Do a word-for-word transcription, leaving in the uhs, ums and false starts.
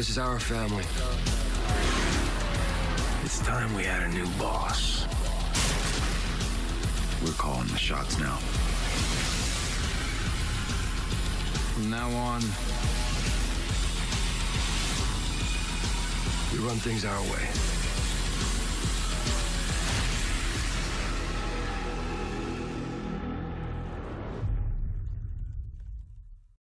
This is our family. It's time we had a new boss. We're calling the shots now. From now on, we run things our way.